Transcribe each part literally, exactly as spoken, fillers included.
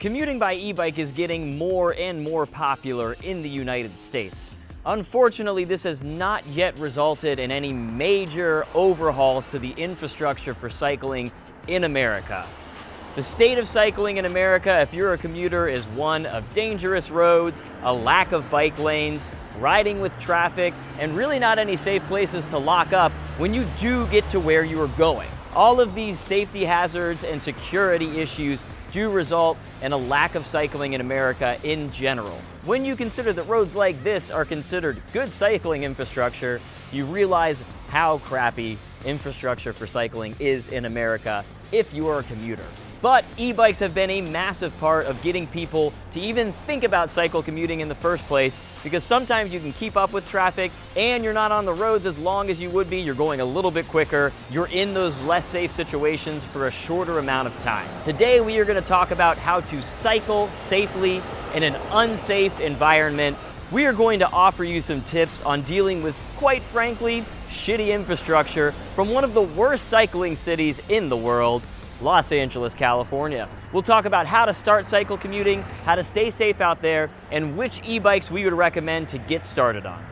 Commuting by e-bike is getting more and more popular in the United States. Unfortunately, this has not yet resulted in any major overhauls to the infrastructure for cycling in America. The state of cycling in America, if you're a commuter, is one of dangerous roads, a lack of bike lanes, riding with traffic, and really not any safe places to lock up when you do get to where you are going. All of these safety hazards and security issues do result in a lack of cycling in America in general. When you consider that roads like this are considered good cycling infrastructure, you realize how crappy infrastructure for cycling is in America if you are a commuter. But e-bikes have been a massive part of getting people to even think about cycle commuting in the first place, because sometimes you can keep up with traffic and you're not on the roads as long as you would be. You're going a little bit quicker. You're in those less safe situations for a shorter amount of time. Today we are going to talk about how to cycle safely in an unsafe environment. We are going to offer you some tips on dealing with, quite frankly, shitty infrastructure from one of the worst cycling cities in the world, Los Angeles, California. We'll talk about how to start cycle commuting, how to stay safe out there, and which e-bikes we would recommend to get started on.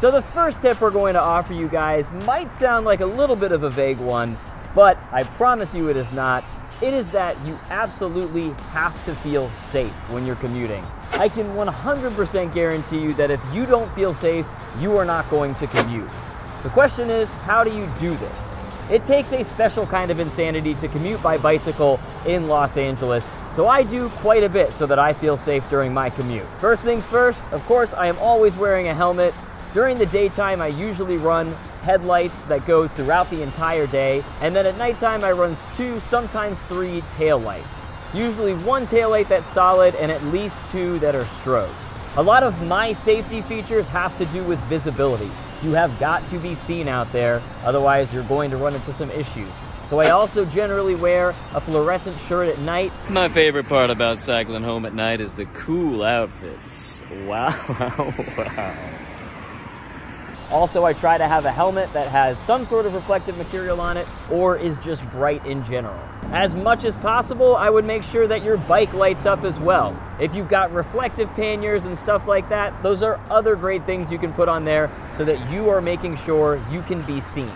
So the first tip we're going to offer you guys might sound like a little bit of a vague one, but I promise you it is not. It is that you absolutely have to feel safe when you're commuting. I can one hundred percent guarantee you that if you don't feel safe, you are not going to commute. The question is, how do you do this? It takes a special kind of insanity to commute by bicycle in Los Angeles, so I do quite a bit so that I feel safe during my commute. First things first, of course, I am always wearing a helmet. During the daytime, I usually run headlights that go throughout the entire day, and then at nighttime, I run two, sometimes three taillights. Usually one taillight that's solid and at least two that are strobes. A lot of my safety features have to do with visibility. You have got to be seen out there, otherwise you're going to run into some issues. So I also generally wear a fluorescent shirt at night. My favorite part about cycling home at night is the cool outfits. Wow, wow. Also, I try to have a helmet that has some sort of reflective material on it or is just bright in general. As much as possible, I would make sure that your bike lights up as well. If you've got reflective panniers and stuff like that, those are other great things you can put on there so that you are making sure you can be seen.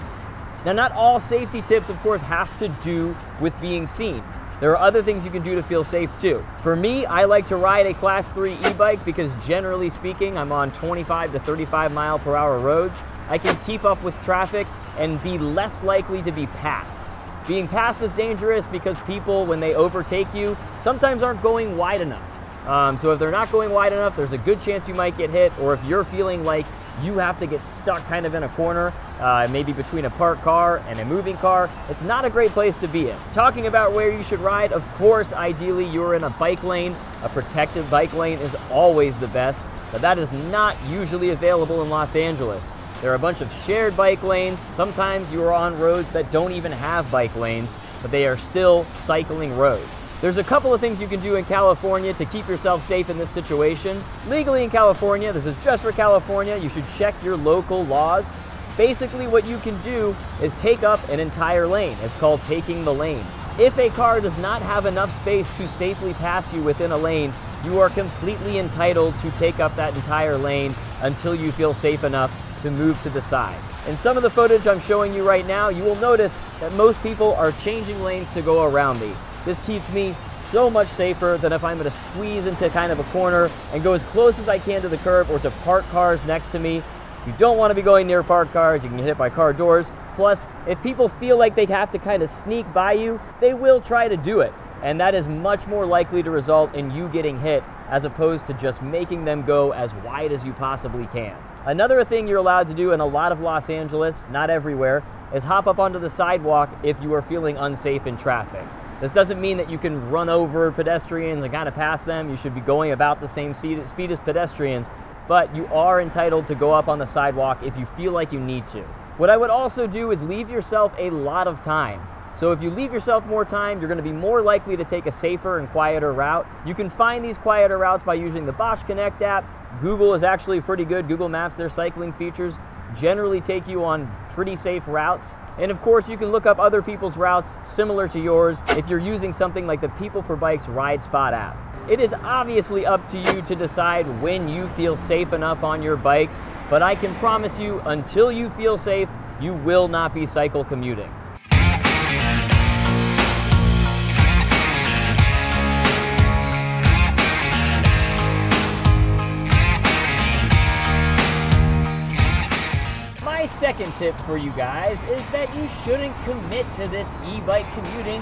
Now, not all safety tips, of course, have to do with being seen. There are other things you can do to feel safe too. For me, I like to ride a class three e-bike because generally speaking, I'm on twenty-five to thirty-five mile per hour roads. I can keep up with traffic and be less likely to be passed. Being passed is dangerous because people, when they overtake you, sometimes aren't going wide enough. Um, so if they're not going wide enough, there's a good chance you might get hit, or if you're feeling like you have to get stuck kind of in a corner, uh, maybe between a parked car and a moving car. It's not a great place to be in. Talking about where you should ride, of course, ideally you're in a bike lane. A protected bike lane is always the best, but that is not usually available in Los Angeles. There are a bunch of shared bike lanes. Sometimes you are on roads that don't even have bike lanes, but they are still cycling roads. There's a couple of things you can do in California to keep yourself safe in this situation. Legally in California, this is just for California, you should check your local laws. Basically what you can do is take up an entire lane. It's called taking the lane. If a car does not have enough space to safely pass you within a lane, you are completely entitled to take up that entire lane until you feel safe enough to move to the side. In some of the footage I'm showing you right now, you will notice that most people are changing lanes to go around me. This keeps me so much safer than if I'm going to squeeze into kind of a corner and go as close as I can to the curb or to parked cars next to me. You don't want to be going near parked cars. You can get hit by car doors. Plus, if people feel like they have to kind of sneak by you, they will try to do it. And that is much more likely to result in you getting hit as opposed to just making them go as wide as you possibly can. Another thing you're allowed to do in a lot of Los Angeles, not everywhere, is hop up onto the sidewalk if you are feeling unsafe in traffic. This doesn't mean that you can run over pedestrians and kind of pass them. You should be going about the same speed as pedestrians, but you are entitled to go up on the sidewalk if you feel like you need to. What I would also do is leave yourself a lot of time. So if you leave yourself more time, you're going to be more likely to take a safer and quieter route. You can find these quieter routes by using the Bosch Connect app. Google is actually pretty good. Google Maps, their cycling features generally take you on pretty safe routes. And of course, you can look up other people's routes similar to yours if you're using something like the People for Bikes RideSpot app. It is obviously up to you to decide when you feel safe enough on your bike, but I can promise you, until you feel safe, you will not be cycle commuting. My second tip for you guys is that you shouldn't commit to this e-bike commuting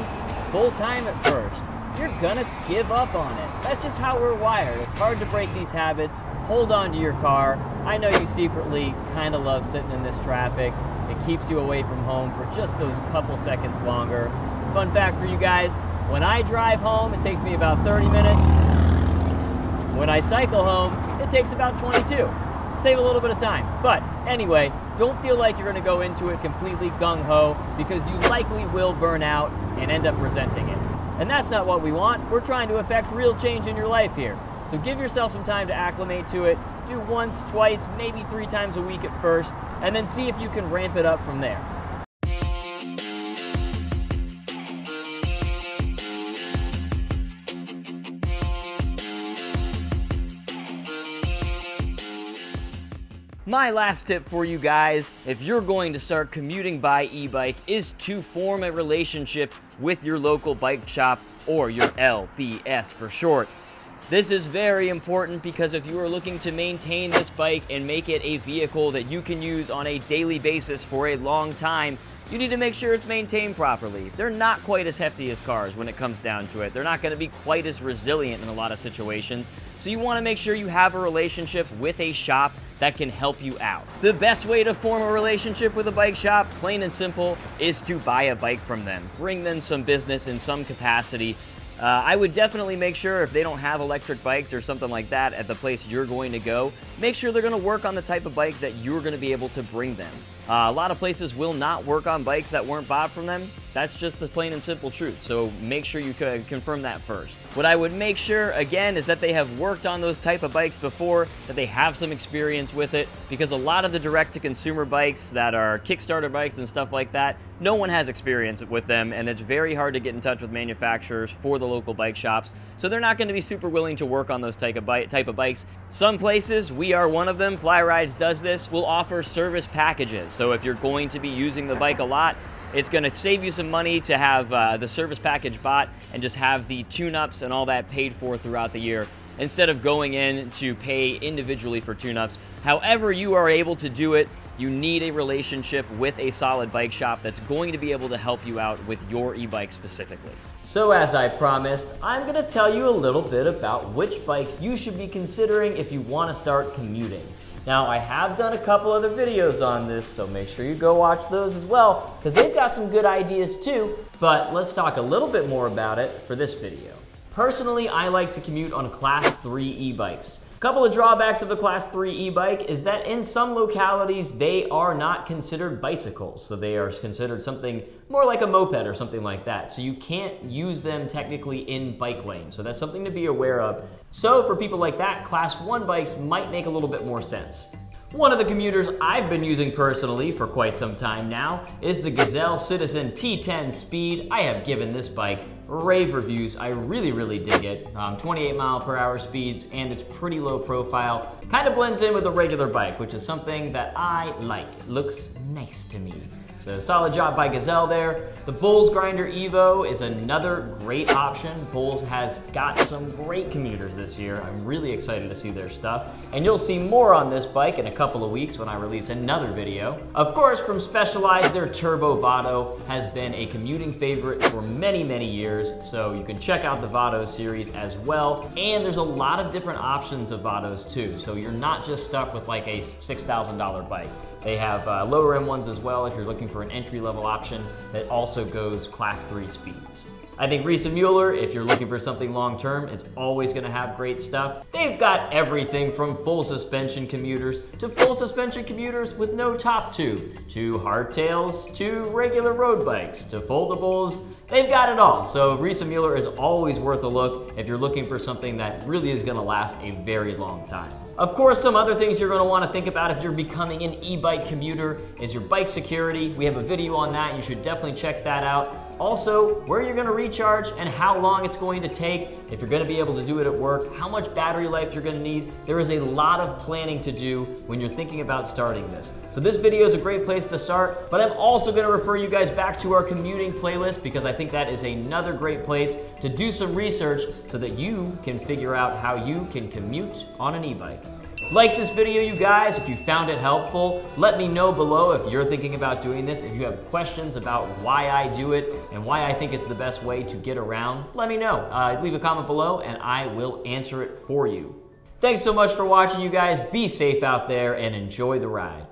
full-time at first. You're gonna give up on it. That's just how we're wired. It's hard to break these habits. Hold on to your car. I know you secretly kind of love sitting in this traffic. It keeps you away from home for just those couple seconds longer. Fun fact for you guys, when I drive home, it takes me about thirty minutes. When I cycle home, it takes about twenty-two. Save a little bit of time. But anyway, don't feel like you're gonna go into it completely gung-ho, because you likely will burn out and end up resenting it. And that's not what we want. We're trying to affect real change in your life here. So give yourself some time to acclimate to it. Do once, twice, maybe three times a week at first, and then see if you can ramp it up from there. My last tip for you guys, if you're going to start commuting by e-bike, is to form a relationship with your local bike shop, or your L B S for short. This is very important, because if you are looking to maintain this bike and make it a vehicle that you can use on a daily basis for a long time, you need to make sure it's maintained properly. They're not quite as hefty as cars when it comes down to it. They're not going to be quite as resilient in a lot of situations. So you want to make sure you have a relationship with a shop that can help you out. The best way to form a relationship with a bike shop, plain and simple, is to buy a bike from them. Bring them some business in some capacity. Uh, I would definitely make sure, if they don't have electric bikes or something like that at the place you're going to go, make sure they're going to work on the type of bike that you're going to be able to bring them. Uh, a lot of places will not work on bikes that weren't bought from them. That's just the plain and simple truth, so make sure you confirm that first. What I would make sure, again, is that they have worked on those type of bikes before, that they have some experience with it, because a lot of the direct-to-consumer bikes that are Kickstarter bikes and stuff like that, no one has experience with them, and it's very hard to get in touch with manufacturers for the local bike shops, so they're not going to be super willing to work on those type of, bi type of bikes. Some places, we are one of them, FlyRides does this, will offer service packages. So if you're going to be using the bike a lot, it's going to save you some money to have uh, the service package bought and just have the tune-ups and all that paid for throughout the year, instead of going in to pay individually for tune-ups. However you are able to do it, you need a relationship with a solid bike shop that's going to be able to help you out with your e-bike specifically. So as I promised, I'm going to tell you a little bit about which bikes you should be considering if you want to start commuting. Now, I have done a couple other videos on this, so make sure you go watch those as well, because they've got some good ideas too, but let's talk a little bit more about it for this video. Personally, I like to commute on class three e-bikes. A couple of drawbacks of the class three e-bike is that in some localities, they are not considered bicycles, so they are considered something more like a moped or something like that, so you can't use them technically in bike lanes, so that's something to be aware of. So for people like that, class one bikes might make a little bit more sense. One of the commuters I've been using personally for quite some time now is the Gazelle Citizen T ten Speed. I have given this bike rave reviews. I really, really dig it. Um, twenty-eight mile per hour speeds, and it's pretty low profile. Kind of blends in with a regular bike, which is something that I like. It looks nice to me. So solid job by Gazelle there. The Bulls Grinder Evo is another great option. Bulls has got some great commuters this year. I'm really excited to see their stuff. And you'll see more on this bike in a couple of weeks when I release another video. Of course, from Specialized, their Turbo Vado has been a commuting favorite for many, many years. So you can check out the Vado series as well. And there's a lot of different options of Vados too. So you're not just stuck with like a six thousand dollar bike. They have uh, lower end ones as well if you're looking for an entry level option that also goes class three speeds. I think Riese and Müller, if you're looking for something long-term, is always gonna have great stuff. They've got everything from full suspension commuters to full suspension commuters with no top tube, to hardtails, to regular road bikes, to foldables. They've got it all. So Riese and Müller is always worth a look if you're looking for something that really is gonna last a very long time. Of course, some other things you're gonna wanna think about if you're becoming an e-bike commuter is your bike security. We have a video on that. You should definitely check that out. Also, where you're gonna recharge and how long it's going to take, if you're gonna be able to do it at work, how much battery life you're gonna need. There is a lot of planning to do when you're thinking about starting this. So this video is a great place to start, but I'm also gonna refer you guys back to our commuting playlist because I think that is another great place to do some research so that you can figure out how you can commute on an e-bike. Like this video, you guys, if you found it helpful. Let me know below if you're thinking about doing this, if you have questions about why I do it and why I think it's the best way to get around, let me know. Uh, leave a comment below and I will answer it for you. Thanks so much for watching, you guys. Be safe out there and enjoy the ride.